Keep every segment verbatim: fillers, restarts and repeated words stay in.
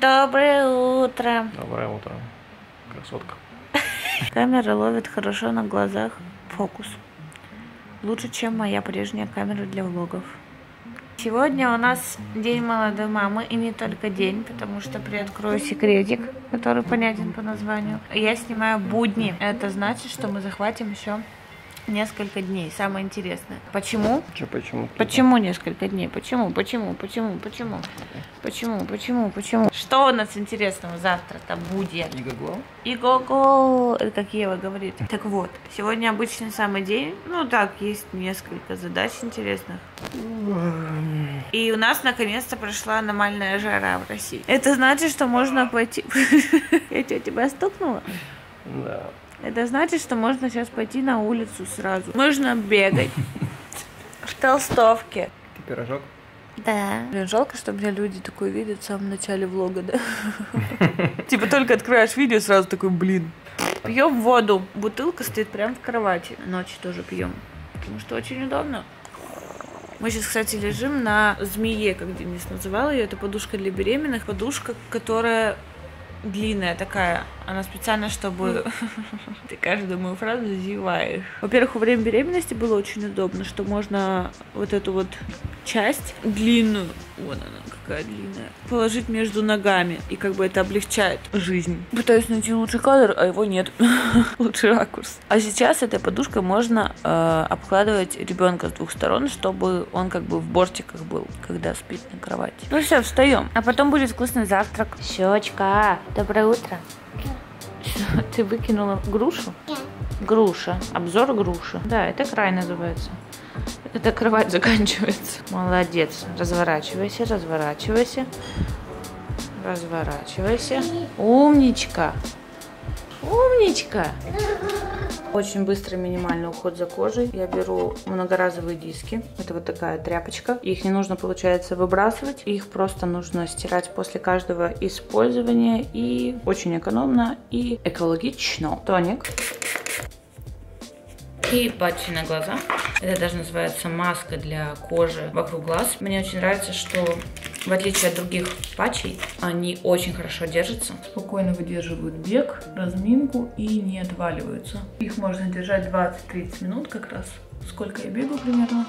Доброе утро. Доброе утро, красотка. Камера ловит хорошо на глазах фокус. Лучше, чем моя прежняя камера для влогов. Сегодня у нас день молодой мамы, и не только день, потому что приоткрою секретик, который понятен по названию. Я снимаю будни. Это значит, что мы захватим еще несколько дней. Самое интересное. Почему? Че, почему? Почему несколько дней? Почему? Почему? Почему? Почему? Почему? Почему? Почему? Что у нас интересного завтра-то будет? Иго-го. Иго-го. Как Ева говорит. Так вот, сегодня обычный самый день. Ну так, есть несколько задач интересных. И у нас наконец-то прошла аномальная жара в России. Это значит, что можно пойти... Я что, тебя стукнула? Да. Это значит, что можно сейчас пойти на улицу сразу. Можно бегать в толстовке. Ты пирожок? Да. Блин, жалко, что меня люди такое видят в самом начале влога, да? Типа только открываешь видео, сразу такой, блин. Пьем воду. Бутылка стоит прямо в кровати. Ночью тоже пьем, потому что очень удобно. Мы сейчас, кстати, лежим на змее, как Денис называл ее. Это подушка для беременных. Подушка, которая... длинная такая, она специально, чтобы ты каждую мою фразу зеваешь. Во-первых, во время беременности было очень удобно, что можно вот эту вот часть длинную, вон она какая длинная, положить между ногами, и как бы это облегчает жизнь. Пытаюсь найти лучший кадр, а его нет. Лучший ракурс. А сейчас этой подушкой можно э, обкладывать ребенка с двух сторон, чтобы он как бы в бортиках был, когда спит на кровати. Ну все, встаем, а потом будет вкусный завтрак. Щечка, доброе утро. Ты выкинула грушу? Груша. Обзор груши. Да, это край называется. Эта кровать заканчивается. Молодец. Разворачивайся, разворачивайся. Разворачивайся. Умничка. Умничка. Очень быстро минимальный уход за кожей. Я беру многоразовые диски. Это вот такая тряпочка. Их не нужно, получается, выбрасывать. Их просто нужно стирать после каждого использования. И очень экономно, и экологично. Тоник. И патчи на глаза. Это даже называется маска для кожи вокруг глаз. Мне очень нравится, что в отличие от других патчей, они очень хорошо держатся. Спокойно выдерживают бег, разминку и не отваливаются. Их можно держать двадцать-тридцать минут как раз. Сколько я бегу примерно?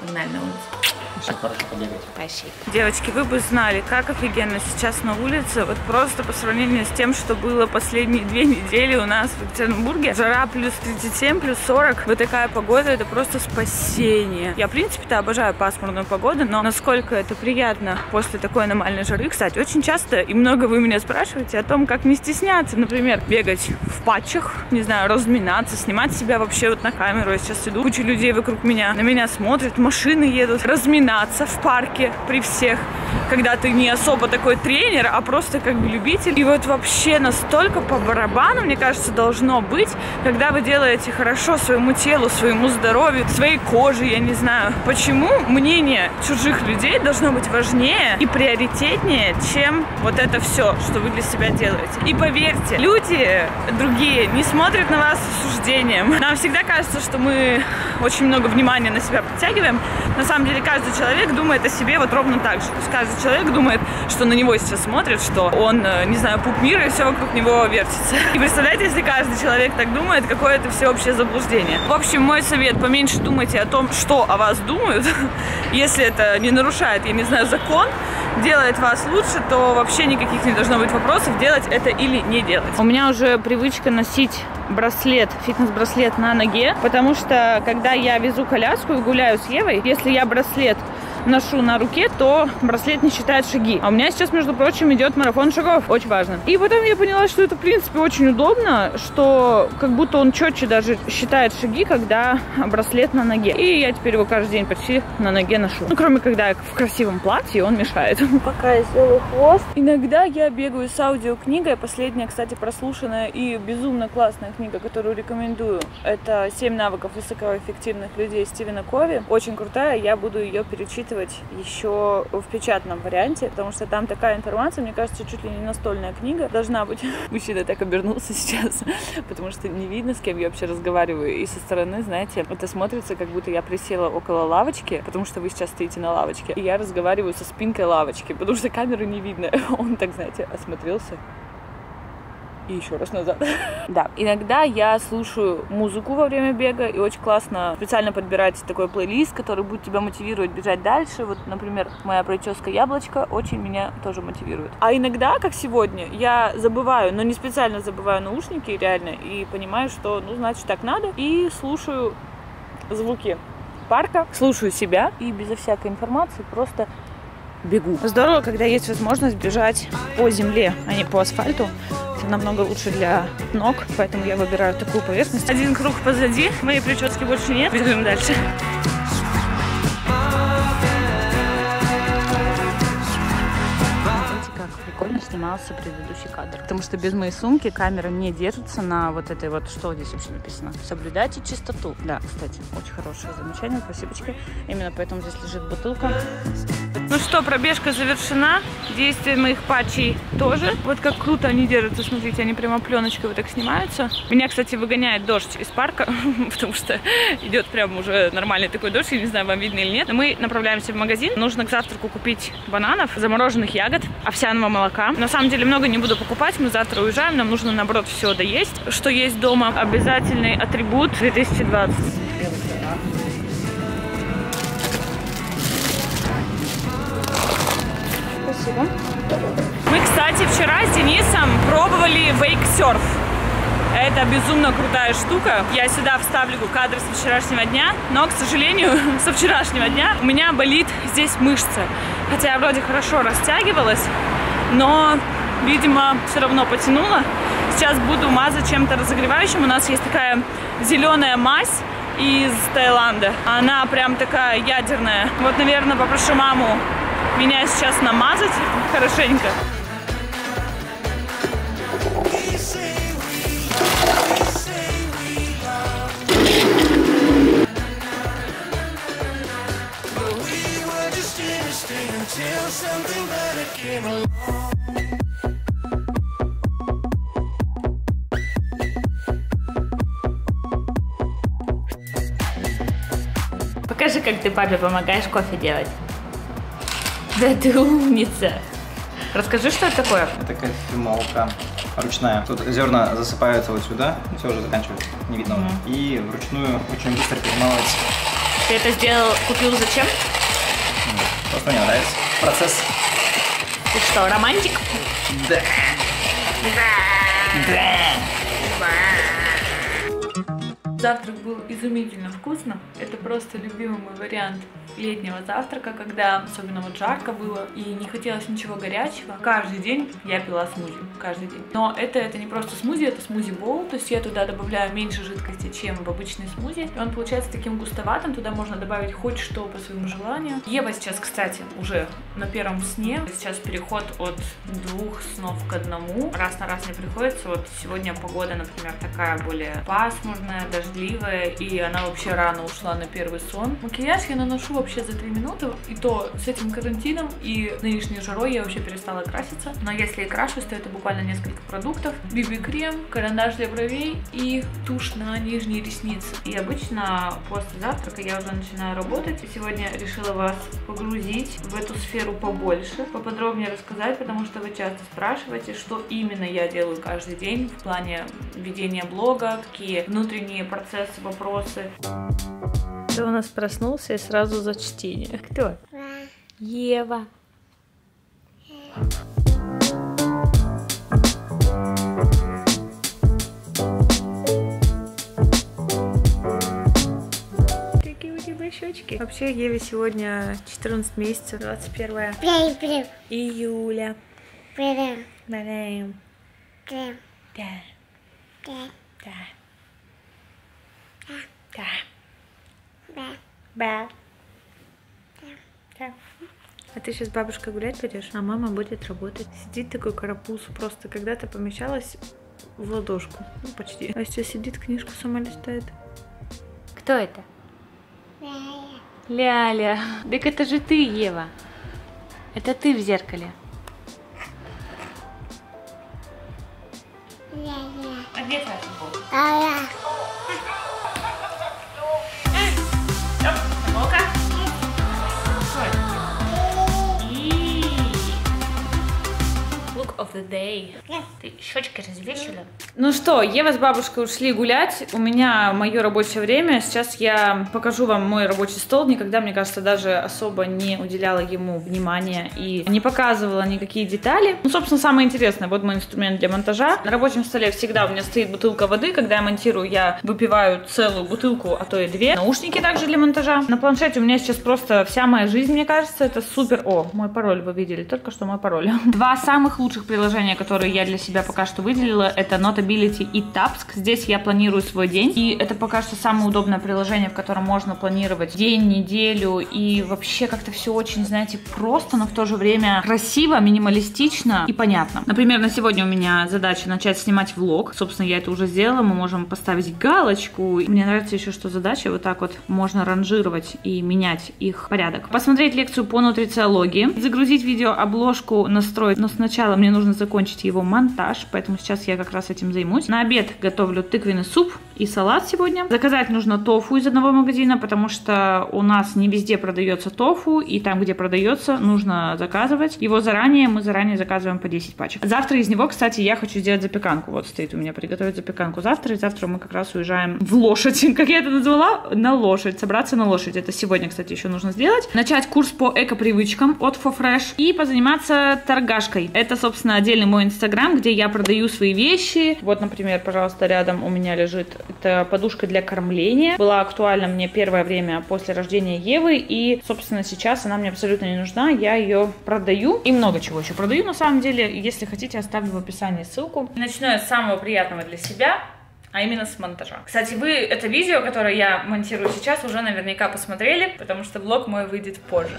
Погнали на улицу. Все хорошо побегать. Спасибо. Девочки, вы бы знали, как офигенно сейчас на улице. Вот просто по сравнению с тем, что было последние две недели у нас в Екатеринбурге. Жара плюс тридцать семь, плюс сорок. Вот такая погода, это просто спасение. Я, в принципе-то, обожаю пасмурную погоду, но насколько это приятно после такой аномальной жары. Кстати, очень часто и много вы меня спрашиваете о том, как не стесняться, например, бегать в патчах, не знаю, разминаться, снимать себя вообще вот на камеру. Я сейчас иду, куча людей вокруг меня, на меня смотрят, машины едут, разминаются в парке при всех, когда ты не особо такой тренер, а просто как бы любитель. И вот вообще настолько по барабану, мне кажется, должно быть, когда вы делаете хорошо своему телу, своему здоровью, своей коже, я не знаю. Почему мнение чужих людей должно быть важнее и приоритетнее, чем вот это все, что вы для себя делаете. И поверьте, люди другие не смотрят на вас с осуждением. Нам всегда кажется, что мы очень много внимания на себя подтягиваем. На самом деле, каждый человек думает о себе вот ровно так же. То есть каждый человек думает, что на него сейчас смотрят, что он, не знаю, пуп мира, и все вокруг него вертится. И представляете, если каждый человек так думает, какое это всеобщее заблуждение. В общем, мой совет, поменьше думайте о том, что о вас думают. Если это не нарушает, я не знаю, закон, делает вас лучше, то вообще никаких не должно быть вопросов, делать это или не делать. У меня уже привычка носить браслет, фитнес-браслет на ноге, потому что, когда я везу коляску и гуляю с Евой, если я браслет ношу на руке, то браслет не считает шаги. А у меня сейчас, между прочим, идет марафон шагов. Очень важно. И потом я поняла, что это, в принципе, очень удобно, что как будто он четче даже считает шаги, когда браслет на ноге. И я теперь его каждый день почти на ноге ношу. Ну, кроме когда я в красивом платье, он мешает. Пока я сделаю хвост. Иногда я бегаю с аудиокнигой. Последняя, кстати, прослушанная и безумно классная книга, которую рекомендую. Это «семь навыков высокоэффективных людей» Стивена Кови. Очень крутая. Я буду ее перечитывать прочитывать еще в печатном варианте, потому что там такая информация, мне кажется, чуть ли не настольная книга должна быть. Мужчина так обернулся сейчас, потому что не видно, с кем я вообще разговариваю. И со стороны, знаете, это смотрится, как будто я присела около лавочки, потому что вы сейчас стоите на лавочке, и я разговариваю со спинкой лавочки, потому что камеру не видно. Он так, знаете, осмотрелся. И еще раз назад. Да, иногда я слушаю музыку во время бега, и очень классно специально подбирать такой плейлист, который будет тебя мотивировать бежать дальше. Вот, например, моя прическа «Яблочко» очень меня тоже мотивирует. А иногда, как сегодня, я забываю, но не специально забываю наушники, реально, и понимаю, что, ну, значит, так надо, и слушаю звуки парка, слушаю себя, и безо всякой информации просто... бегу. Здорово, когда есть возможность бежать по земле, а не по асфальту. Это намного лучше для ног, поэтому я выбираю такую поверхность. Один круг позади, моей прически больше нет. Бежим дальше. Прикольно снимался предыдущий кадр, потому что без моей сумки камера не держится на вот этой вот, что здесь вообще написано, соблюдайте чистоту. Да, кстати, очень хорошее замечание, спасибочки. Именно поэтому здесь лежит бутылка. Ну что, пробежка завершена, действие моих патчей тоже. Вот как круто они держатся, смотрите, они прямо пленочкой вот так снимаются. Меня, кстати, выгоняет дождь из парка, потому что идет прям уже нормальный такой дождь, я не знаю, вам видно или нет. Но мы направляемся в магазин, нужно к завтраку купить бананов, замороженных ягод, овсяного молока. На самом деле много не буду покупать, мы завтра уезжаем, нам нужно, наоборот, все доесть, что есть дома. Обязательный атрибут две тысячи двадцать. Спасибо. Мы, кстати, вчера с Денисом пробовали вейксерф. Это безумно крутая штука. Я сюда вставлю кадр со вчерашнего дня, но, к сожалению, со вчерашнего дня у меня болит здесь мышца. Хотя я вроде хорошо растягивалась, но, видимо, все равно потянуло. Сейчас буду мазать чем-то разогревающим. У нас есть такая зеленая мазь из Таиланда. Она прям такая ядерная. Вот, наверное, попрошу маму меня сейчас намазать хорошенько. Покажи, как ты папе помогаешь кофе делать. Да ты умница. Расскажи, что это такое? Это кофемолка ручная. Тут зерна засыпаются вот сюда, все уже заканчивается, не видно. Mm-hmm. И вручную очень быстро перемалывается. Ты это сделал, купил зачем? Просто мне нравится процесс. Ты что, романтик? Да. Да. Да. Завтрак был изумительно вкусно. Это просто любимый мой вариант летнего завтрака, когда особенно вот жарко было и не хотелось ничего горячего. Каждый день я пила смузи, каждый день. Но это, это не просто смузи, это смузи-боул, то есть я туда добавляю меньше жидкости, чем в обычный смузи. И он получается таким густоватым, туда можно добавить хоть что по своему желанию. Ева сейчас, кстати, уже на первом сне. Сейчас переход от двух снов к одному. Раз на раз не приходится. Вот сегодня погода, например, такая более пасмурная, дождливая, и она вообще рано ушла на первый сон. Макияж я наношу вообще за три минуты, и то с этим карантином и нынешней жарой я вообще перестала краситься. Но если и крашусь, то это буквально несколько продуктов. би би-крем, карандаш для бровей и тушь на нижние ресницы. И обычно после завтрака я уже начинаю работать. Сегодня решила вас погрузить в эту сферу побольше, поподробнее рассказать, потому что вы часто спрашиваете, что именно я делаю каждый день в плане ведения блога, какие внутренние процессы, вопросы. Кто у нас проснулся и сразу за чтение? Кто? Ева. Какие у тебя щечки? Вообще, Еве сегодня четырнадцать месяцев, двадцать первое июля. Привет. Привет. Привет. Да. Да. Да. Да. Да. Да. Да. Да. А ты сейчас бабушка гулять пойдешь, а мама будет работать. Сидит такой карапуз, просто когда-то помещалась в ладошку. Ну, почти. А сейчас сидит, книжку сама листает. Кто это? Да. Ляля, так это же ты, Ева. Это ты в зеркале. Одеть на футболку. Футболка. Look of the day. Ты щечки развесила? Ну что, Ева с бабушкой ушли гулять. У меня мое рабочее время. Сейчас я покажу вам мой рабочий стол. Никогда, мне кажется, даже особо не уделяла ему внимания и не показывала никакие детали. Ну, собственно, самое интересное. Вот мой инструмент для монтажа. На рабочем столе всегда у меня стоит бутылка воды. Когда я монтирую, я выпиваю целую бутылку, а то и две. Наушники также для монтажа. На планшете у меня сейчас просто вся моя жизнь, мне кажется. Это супер... О, мой пароль вы видели. Только что мой пароль. Два самых лучших приложения, которые я для себя пока что выделила, это Notability и Tapsk. Здесь я планирую свой день, и это пока что самое удобное приложение, в котором можно планировать день, неделю, и вообще как-то все очень, знаете, просто, но в то же время красиво, минималистично и понятно. Например, на сегодня у меня задача начать снимать влог. Собственно, я это уже сделала, мы можем поставить галочку. Мне нравится еще, что задачи вот так вот можно ранжировать и менять их порядок. Посмотреть лекцию по нутрициологии, загрузить видеообложку, настроить, но сначала мне нужно закончить его монтаж, поэтому сейчас я как раз этим займусь. На обед готовлю тыквенный суп и салат сегодня. Заказать нужно тофу из одного магазина, потому что у нас не везде продается тофу, и там, где продается, нужно заказывать его заранее. Мы заранее заказываем по десять пачек. Завтра из него, кстати, я хочу сделать запеканку. Вот стоит у меня приготовить запеканку завтра, и завтра мы как раз уезжаем в лошадь, как я это назвала, на лошадь, собраться на лошадь. Это сегодня, кстати, еще нужно сделать. Начать курс по эко-привычкам от ForFresh и позаниматься торгашкой. Это, собственно, отдельный мой инстаграм, где я продаю свои вещи. Вот, например, пожалуйста, рядом у меня лежит эта подушка для кормления. Была актуальна мне первое время после рождения Евы, и, собственно, сейчас она мне абсолютно не нужна. Я ее продаю и много чего еще продаю, на самом деле. Если хотите, оставлю в описании ссылку. Начну я с самого приятного для себя, а именно с монтажа. Кстати, вы это видео, которое я монтирую сейчас, уже наверняка посмотрели, потому что влог мой выйдет позже.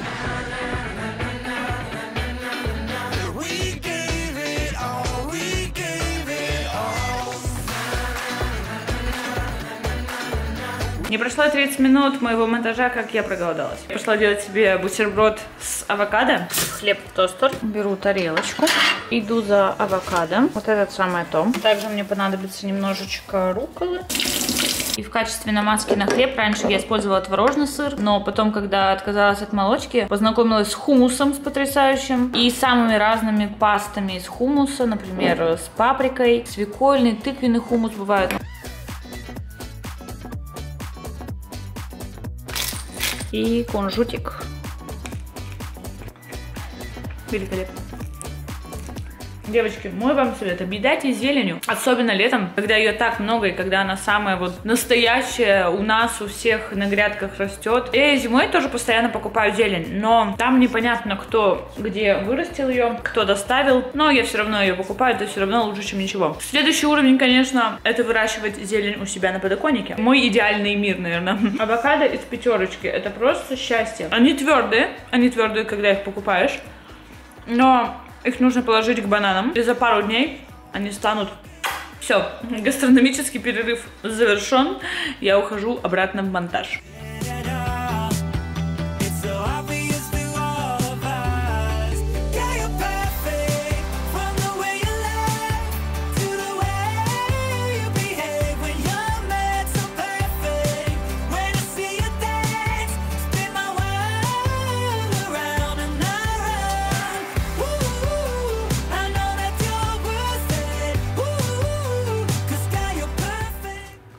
Не прошло тридцать минут моего монтажа, как я проголодалась. Я пошла делать себе бутерброд с авокадо. Хлеб в тостер. Беру тарелочку. Иду за авокадо. Вот этот самый том. Также мне понадобится немножечко рукколы. И в качестве намазки на хлеб раньше я использовала творожный сыр, но потом, когда отказалась от молочки, познакомилась с хумусом, с потрясающим, и самыми разными пастами из хумуса, например, с паприкой, свекольный, тыквенный хумус бывает. И кунжутик. Великолепно. Девочки, мой вам совет. Объедайте зеленью. Особенно летом, когда ее так много, и когда она самая вот настоящая у нас, у всех на грядках растет. И зимой тоже постоянно покупаю зелень, но там непонятно, кто где вырастил ее, кто доставил. Но я все равно ее покупаю, это все равно лучше, чем ничего. Следующий уровень, конечно, это выращивать зелень у себя на подоконнике. Мой идеальный мир, наверное. Авокадо из пятерочки. Это просто счастье. Они твердые. Они твердые, когда их покупаешь. Но... их нужно положить к бананам, и за пару дней они станут... Все, гастрономический перерыв завершен, я ухожу обратно в монтаж.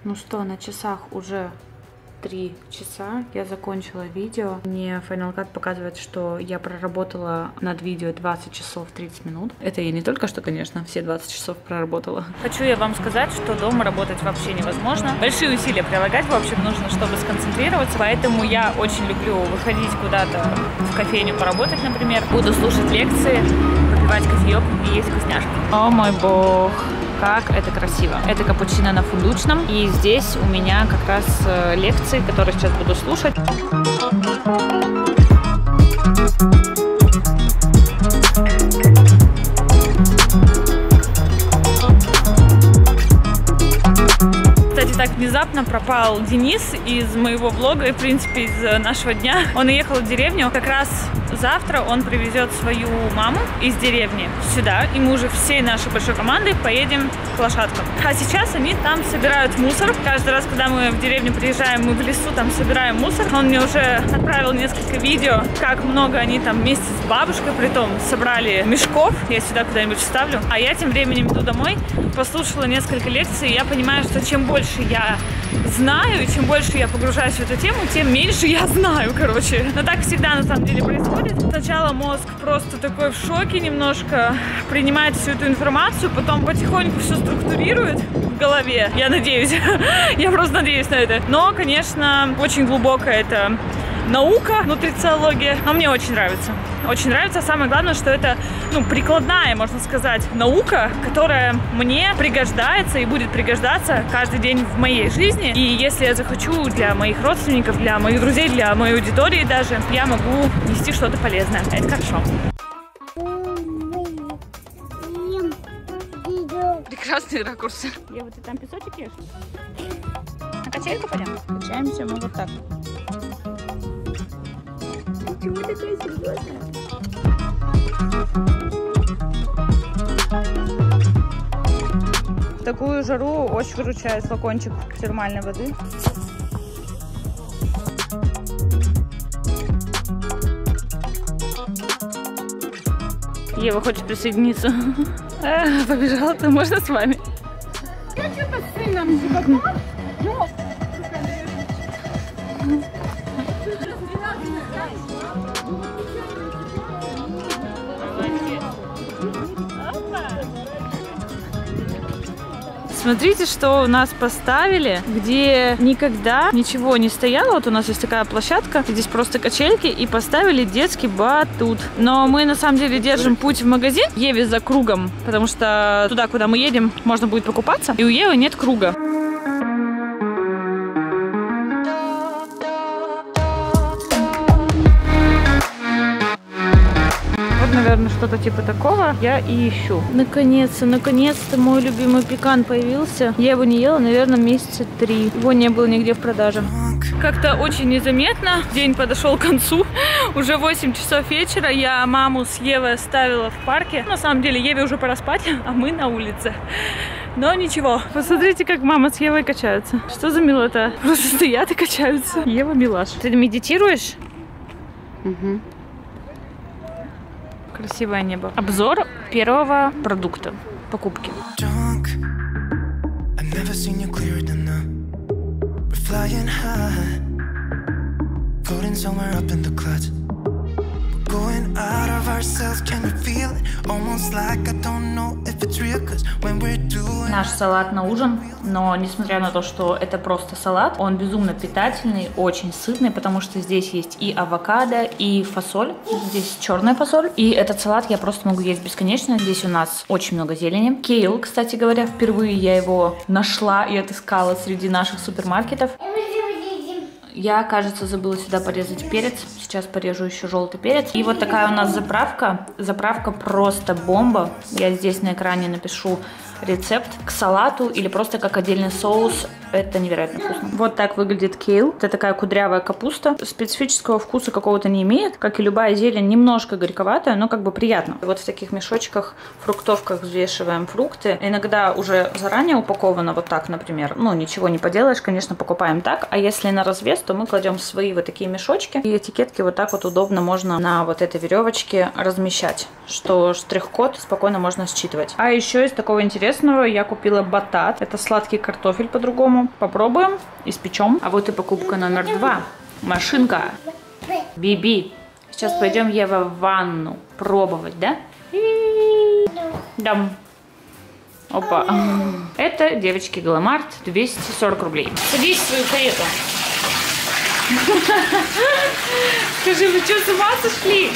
Ну что, на часах уже три часа. Я закончила видео. Мне Final Cut показывает, что я проработала над видео двадцать часов тридцать минут. Это я не только что, конечно, все двадцать часов проработала. Хочу я вам сказать, что дома работать вообще невозможно. Большие усилия прилагать, в общем, нужно, чтобы сконцентрироваться. Поэтому я очень люблю выходить куда-то в кофейню поработать, например. Буду слушать лекции, попивать кофеек и есть вкусняшки. О мой бог! Как это красиво. Это капучино на фундучном. И здесь у меня как раз лекции, которые сейчас буду слушать. внезапно пропал Денис из моего влога и, в принципе, из нашего дня. Он уехал в деревню. Как раз завтра он привезет свою маму из деревни сюда, и мы уже всей нашей большой командой поедем к лошадкам. А сейчас они там собирают мусор. Каждый раз, когда мы в деревню приезжаем, мы в лесу там собираем мусор. Он мне уже отправил несколько видео, как много они там вместе с бабушкой, притом, собрали мешков. Я сюда куда-нибудь вставлю. А я тем временем иду домой, послушала несколько лекций, и я понимаю, что чем больше я знаю, и чем больше я погружаюсь в эту тему, тем меньше я знаю, короче. Но так всегда на самом деле происходит. Сначала мозг просто такой в шоке немножко, принимает всю эту информацию, потом потихоньку все структурирует в голове. Я надеюсь. Я просто надеюсь на это. Но, конечно, очень глубокая эта наука, нутрициология. Но мне очень нравится. Очень нравится. Самое главное, что это, ну, прикладная, можно сказать, наука, которая мне пригождается и будет пригождаться каждый день в моей жизни. И если я захочу для моих родственников, для моих друзей, для моей аудитории даже, я могу нести что-то полезное. Это хорошо. Прекрасные ракурсы. Ева, ты там песочек ешь? На качельку пойдем? Качаемся мы вот так. Почему такая серьезная? В такую жару очень выручает флакончик термальной воды. Ева хочет присоединиться. А, побежала ты, можно с вами? Я что-то с сыном не готова. Смотрите, что у нас поставили, где никогда ничего не стояло. Вот у нас есть такая площадка, здесь просто качельки, и поставили детский батут. Но мы на самом деле держим путь в магазин Еве за кругом, потому что туда, куда мы едем, можно будет покупаться, и у Евы нет круга. Наверное, что-то типа такого я и ищу. Наконец-то, наконец-то мой любимый пекан появился. Я его не ела, наверное, месяца три. Его не было нигде в продаже. Как-то очень незаметно день подошел к концу. Уже восемь часов вечера. Я маму с Евой оставила в парке. На самом деле, Еве уже пора спать, а мы на улице. Но ничего. Посмотрите, как мама с Евой качаются. Что за милота? Просто стоят и качаются. Ева, милаш. Ты медитируешь? Угу. Красивое небо. Обзор первого продукта покупки. Наш салат на ужин, но несмотря на то, что это просто салат, он безумно питательный, очень сытный, потому что здесь есть и авокадо, и фасоль, здесь черная фасоль, и этот салат я просто могу есть бесконечно. Здесь у нас очень много зелени. Кейл, кстати говоря, впервые я его нашла и отыскала среди наших супермаркетов. Я, кажется, забыла сюда порезать перец. Сейчас порежу еще желтый перец. И вот такая у нас заправка. Заправка просто бомба. Я здесь на экране напишу рецепт к салату или просто как отдельный соус. Это невероятно вкусно. Вот так выглядит кейл. Это такая кудрявая капуста. Специфического вкуса какого-то не имеет. Как и любая зелень, немножко горьковатая, но как бы приятно. Вот в таких мешочках, фруктовках взвешиваем фрукты. Иногда уже заранее упаковано вот так, например. Ну, ничего не поделаешь, конечно, покупаем так. А если на развес, то мы кладем свои вот такие мешочки. И этикетки вот так вот удобно можно на вот этой веревочке размещать. Что штрих-код спокойно можно считывать. А еще из такого интересного я купила батат. Это сладкий картофель по-другому. Попробуем, испечем. А вот и покупка номер два. Машинка. Биби. Сейчас пойдем, Ева, в ванну пробовать, да? Дам. Опа. Это, девочки, Галамарт. двести сорок рублей. Садись в свою карету. Скажи, вы что, с ума сошли?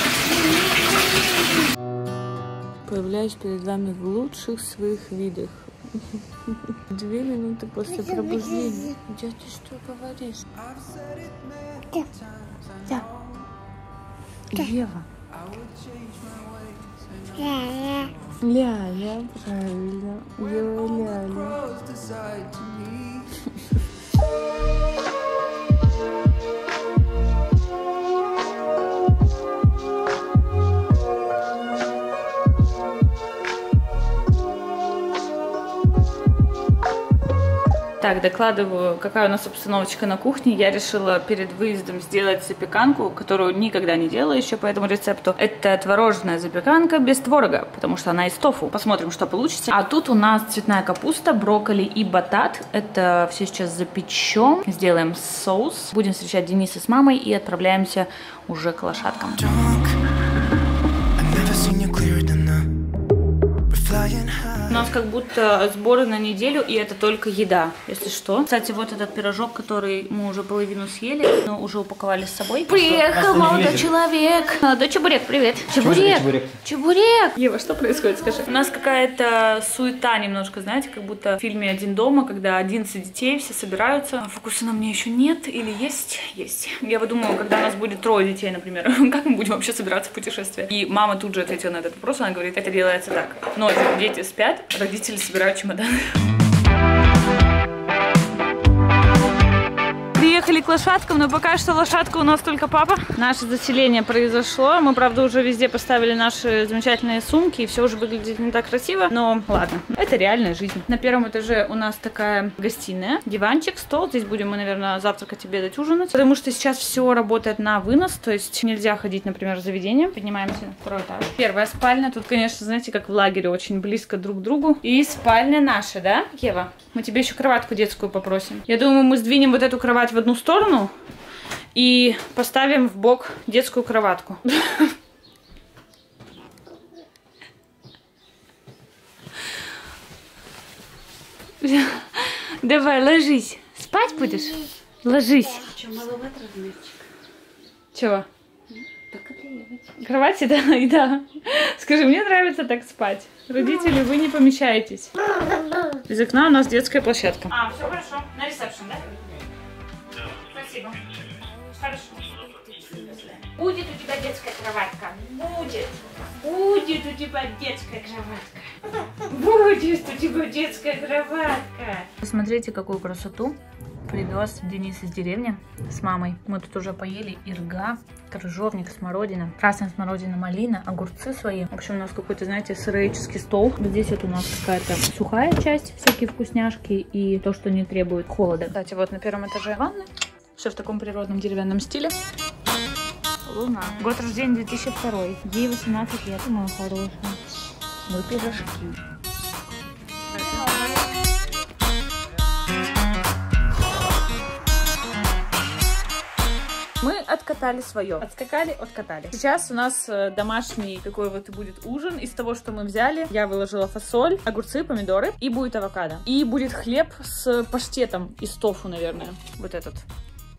Появляюсь перед вами в лучших своих видах. Две минуты после пробуждения. Дядя, ты что говоришь? Да. Да. Да. Ева. Ля-ля. Ля-ля, правильно. Ля-ля-ля. Так, докладываю, какая у нас обстановочка на кухне. Я решила перед выездом сделать запеканку, которую никогда не делала еще по этому рецепту. Это творожная запеканка без творога, потому что она из тофу. Посмотрим, что получится. А тут у нас цветная капуста, брокколи и батат. Это все сейчас запечем. Сделаем соус. Будем встречать Дениса с мамой и отправляемся уже к лошадкам. У нас как будто сборы на неделю, и это только еда, если что. Кстати, вот этот пирожок, который мы уже половину съели, но уже упаковали с собой. Приехал молодой человек. Молодой чебурек, привет. Чебурек. Чебурек. Чебурек. Ева, что происходит, скажи? У нас какая-то суета немножко, знаете, как будто в фильме «Один дома», когда одиннадцать детей, все собираются. А фокуса на мне еще нет или есть? Есть. Я вот думаю, когда у нас будет трое детей, например, как мы будем вообще собираться в путешествие? И мама тут же ответила на этот вопрос, она говорит, это делается так. Ночью дети спят, родители собирают чемоданы. Приехали к лошадкам, но пока что лошадка у нас только папа. Наше заселение произошло. Мы, правда, уже везде поставили наши замечательные сумки, и все уже выглядит не так красиво. Но ладно, это реальная жизнь. На первом этаже у нас такая гостиная, диванчик, стол. Здесь будем мы, наверное, завтракать, обедать, ужинать. Потому что сейчас все работает на вынос, то есть нельзя ходить, например, в заведение. Поднимаемся на второй этаж. Первая спальня. Тут, конечно, знаете, как в лагере, очень близко друг к другу. И спальня наша, да, Ева? Мы тебе еще кроватку детскую попросим. Я думаю, мы сдвинем вот эту кровать в одну сторону и поставим в бок детскую кроватку. Давай, ложись. Спать будешь? Ложись. Чего? Кровати, да? Да. Скажи, мне нравится так спать. Родители, вы не помещаетесь. Из окна у нас детская площадка. А, все хорошо. На ресепшн, да? Спасибо. Хорошо. Будет у тебя детская кроватка. Будет. Будет у тебя детская кроватка. Будет у тебя детская кроватка. Посмотрите, какую красоту привез Денис из деревни с мамой. Мы тут уже поели ирга, крыжовник, смородина, красная смородина, малина, огурцы свои. В общем, у нас какой-то, знаете, сыроедческий стол. Здесь вот у нас какая-то сухая часть, всякие вкусняшки и то, что не требует холода. Кстати, вот на первом этаже ванны. Все в таком природном деревянном стиле. Луна. Год рождения две тысячи второй. Ей восемнадцать лет, моя хорошая. Мы пирожки. Мы откатали свое. Отскакали, откатали. Сейчас у нас домашний такой вот будет ужин. Из того, что мы взяли, я выложила фасоль, огурцы, помидоры. И будет авокадо. И будет хлеб с паштетом из тофу, наверное. Вот этот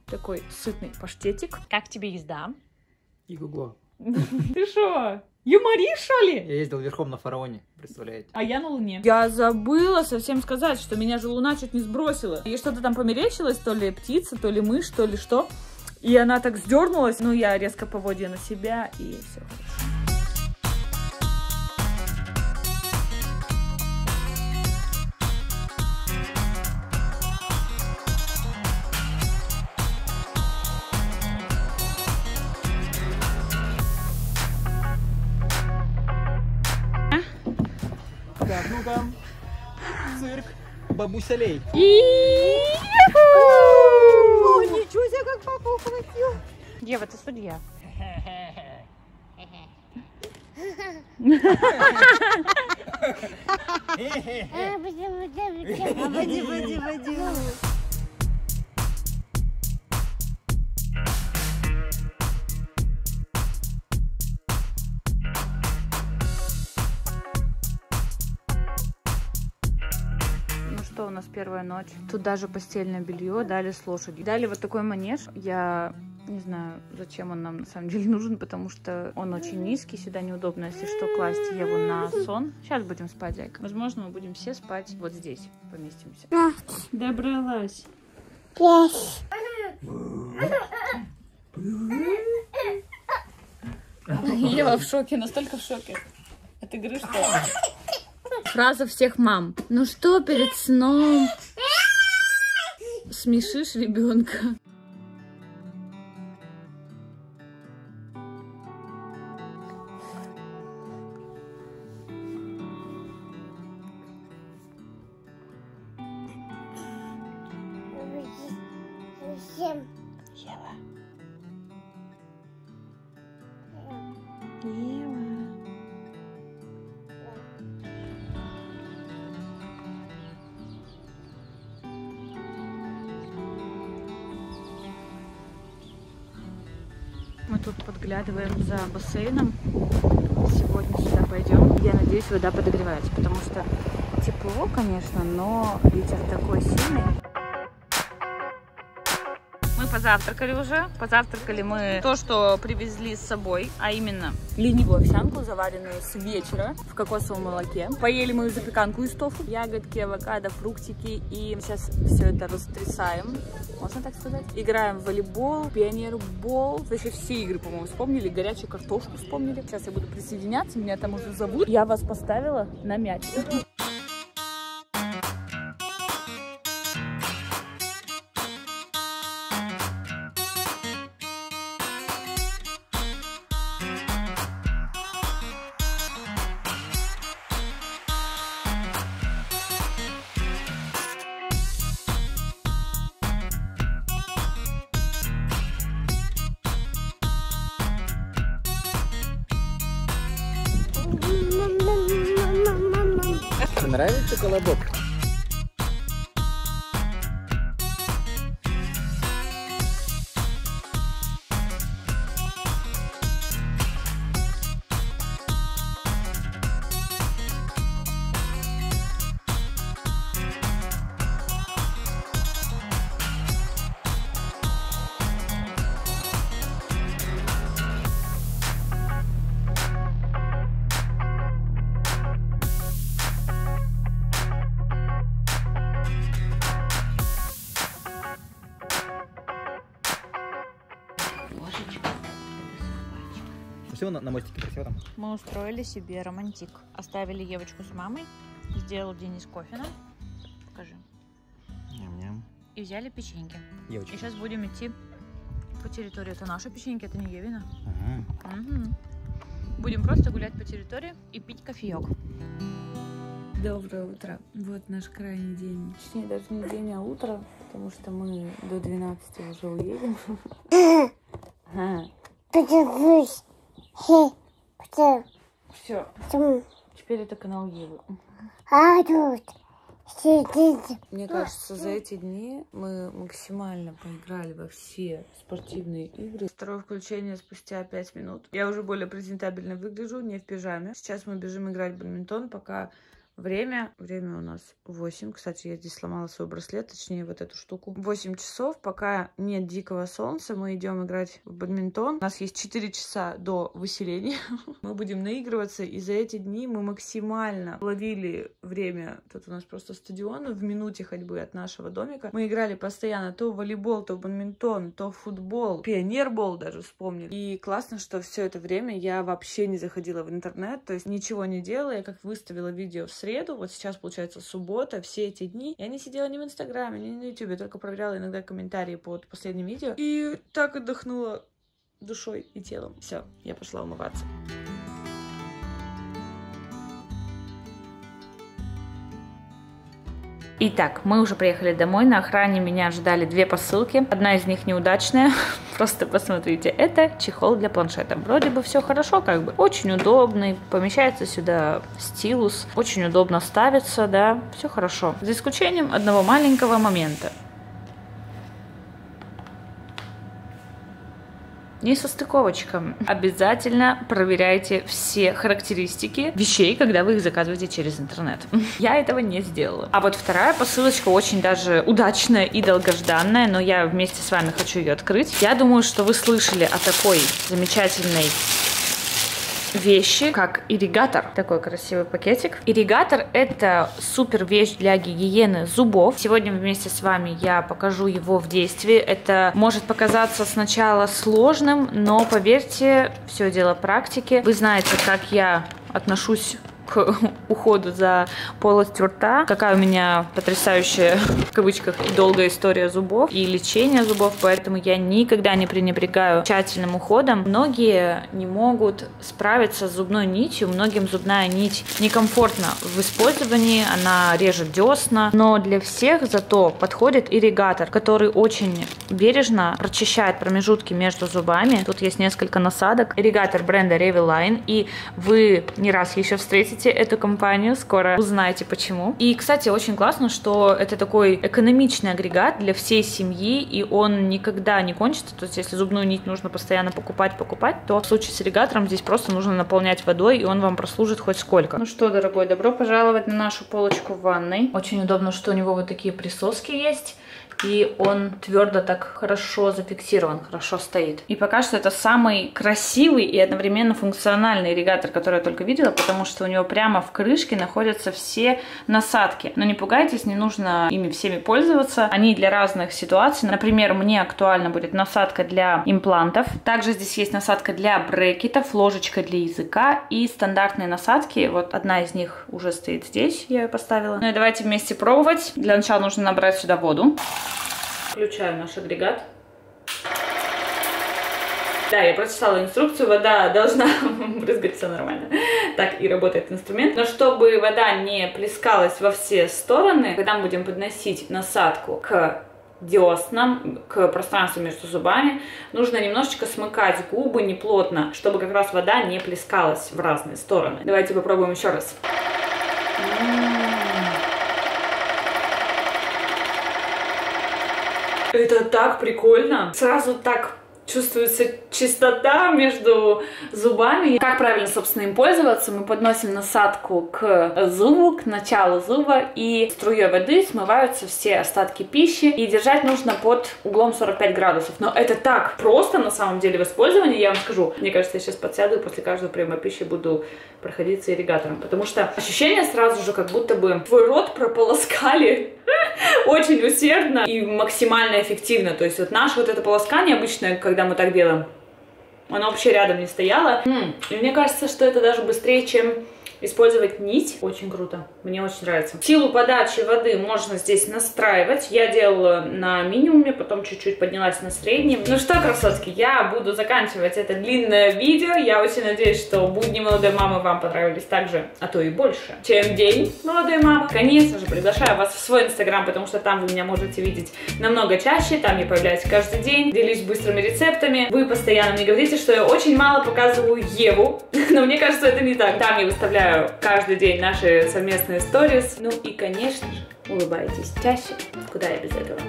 такой сытный паштетик. Как тебе езда? Иго-го. Ты шо? Юморишь, что ли? Я ездил верхом на фараоне, представляете? А я на Луне. Я забыла совсем сказать, что меня же Луна чуть не сбросила. И что-то там померещилось, то ли птица, то ли мышь, то ли что. И она так сдернулась, ну я резко поводья на себя, и все. Так, ну там, цирк, бабусялей. Ничего себе, как папа ухватил. Ева, ты судья. У нас первая ночь. Тут даже постельное белье дали с лошадью. Дали вот такой манеж. Я не знаю, зачем он нам на самом деле нужен, потому что он очень низкий. Сюда неудобно, если что, класть Еву на сон. Сейчас будем спать, зайка. Возможно, мы будем все спать вот здесь. Поместимся. Добралась. Ева в шоке, настолько в шоке. От игры, что... Фраза всех мам. Ну что, перед сном смешишь ребенка? Ем. Ева. Ева. Мы тут подглядываем за бассейном. Сегодня сюда пойдем. Я надеюсь, вода подогревается, потому что тепло, конечно, но ветер такой сильный. Мы позавтракали уже. Позавтракали мы то, что привезли с собой, а именно ленивую овсянку, заваренную с вечера в кокосовом молоке. Поели мы запеканку из тофу, ягодки, авокадо, фруктики. И сейчас все это растрясаем, можно так сказать. Играем в волейбол, пионербол. Вообще все игры, по-моему, вспомнили. Горячую картошку вспомнили. Сейчас я буду присоединяться, меня там уже зовут. Я вас поставила на мяч. Нравится колобок? Все на, на мостике, все там. Мы устроили себе романтик. Оставили Евочку с мамой. Сделал Денис кофе нам. Покажи. Ням-ням. И взяли печеньки. Девочка. И сейчас будем идти по территории. Это наши печеньки, это не Евина. Ага. Угу. Будем просто гулять по территории и пить кофеек. Доброе утро. Вот наш крайний день. Точнее, даже не день, а утро. Потому что мы до двенадцати уже уедем. Подержись. Все. Теперь это канал Евы. Мне кажется, за эти дни мы максимально поиграли во все спортивные игры. Второе включение спустя пять минут. Я уже более презентабельно выгляжу, не в пижаме. Сейчас мы бежим играть в бадминтон, пока время. Время у нас восемь. Кстати, я здесь сломала свой браслет, точнее вот эту штуку. восемь часов, пока нет дикого солнца, мы идем играть в бадминтон. У нас есть четыре часа до выселения. Мы будем наигрываться, и за эти дни мы максимально ловили время. Тут у нас просто стадион в минуте ходьбы от нашего домика. Мы играли постоянно то в волейбол, то в бадминтон, то в футбол. Пионербол даже вспомнили. И классно, что все это время я вообще не заходила в интернет, то есть ничего не делала. Я как выставила видео в среду. Вот сейчас, получается, суббота, все эти дни я не сидела ни в Инстаграме, ни на Ютубе, только проверяла иногда комментарии под последним видео. И так отдохнула душой и телом. Все, я пошла умываться. Итак, мы уже приехали домой. На охране меня ждали две посылки. Одна из них неудачная. Просто посмотрите. Это чехол для планшета. Вроде бы все хорошо, как бы. Очень удобный. Помещается сюда стилус. Очень удобно ставится, да. Все хорошо. За исключением одного маленького момента. Не состыковочка. Обязательно проверяйте все характеристики вещей, когда вы их заказываете через интернет. Я этого не сделала. А вот вторая посылочка очень даже удачная и долгожданная, но я вместе с вами хочу ее открыть. Я думаю, что вы слышали о такой замечательной вещи, как ирригатор. Такой красивый пакетик. Ирригатор — это супер вещь для гигиены зубов. Сегодня вместе с вами я покажу его в действии. Это может показаться сначала сложным, но поверьте, все дело практики. Вы знаете, как я отношусь к уходу за полостью рта. Какая у меня потрясающая, в кавычках, долгая история зубов и лечение зубов, поэтому я никогда не пренебрегаю тщательным уходом. Многие не могут справиться с зубной нитью, многим зубная нить некомфортна в использовании, она режет десна, но для всех зато подходит ирригатор, который очень бережно прочищает промежутки между зубами. Тут есть несколько насадок. Ирригатор бренда Revyline, и вы не раз еще встретите эту компанию, скоро узнаете почему. И, кстати, очень классно, что это такой экономичный агрегат для всей семьи, и он никогда не кончится. То есть, если зубную нить нужно постоянно покупать, покупать, то в случае с ирригатором здесь просто нужно наполнять водой, и он вам прослужит хоть сколько. Ну что, дорогой, добро пожаловать на нашу полочку в ванной. Очень удобно, что у него вот такие присоски есть. И он твердо так хорошо зафиксирован, хорошо стоит. И пока что это самый красивый и одновременно функциональный ирригатор, который я только видела, потому что у него прямо в крышке находятся все насадки. Но не пугайтесь, не нужно ими всеми пользоваться. Они для разных ситуаций. Например, мне актуальна будет насадка для имплантов. Также здесь есть насадка для брекетов, ложечка для языка и стандартные насадки. Вот одна из них уже стоит здесь, я ее поставила. Ну и давайте вместе пробовать. Для начала нужно набрать сюда воду. Включаю наш агрегат. Да, я прочитала инструкцию, вода должна брызгать, все нормально. Так и работает инструмент. Но чтобы вода не плескалась во все стороны, когда мы будем подносить насадку к деснам, к пространству между зубами, нужно немножечко смыкать губы неплотно, чтобы как раз вода не плескалась в разные стороны. Давайте попробуем еще раз. Это так прикольно! Сразу так чувствуется чистота между зубами. Как правильно, собственно, им пользоваться? Мы подносим насадку к зубу, к началу зуба, и струей воды смываются все остатки пищи. И держать нужно под углом сорок пять градусов. Но это так просто, на самом деле, в использовании. Я вам скажу, мне кажется, я сейчас подсяду и после каждого приема пищи буду проходиться ирригатором. Потому что ощущение сразу же, как будто бы твой рот прополоскали очень усердно и максимально эффективно. То есть вот наше вот это полоскание обычное, когда мы так делаем, оно вообще рядом не стояло. И мне кажется, что это даже быстрее, чем использовать нить. Очень круто, мне очень нравится. Силу подачи воды можно здесь настраивать. Я делала на минимуме, потом чуть-чуть поднялась на среднем. Ну что, красотки, я буду заканчивать это длинное видео. Я очень надеюсь, что будни молодой мамы вам понравились так же, а то и больше, чем день молодой мамы. Конечно же, приглашаю вас в свой инстаграм, потому что там вы меня можете видеть намного чаще. Там я появляюсь каждый день, делюсь быстрыми рецептами. Вы постоянно мне говорите, что я очень мало показываю Еву, но мне кажется, это не так. Там я выставляю каждый день наши совместные сторис. Ну и, конечно же, улыбайтесь чаще. Куда я без этого?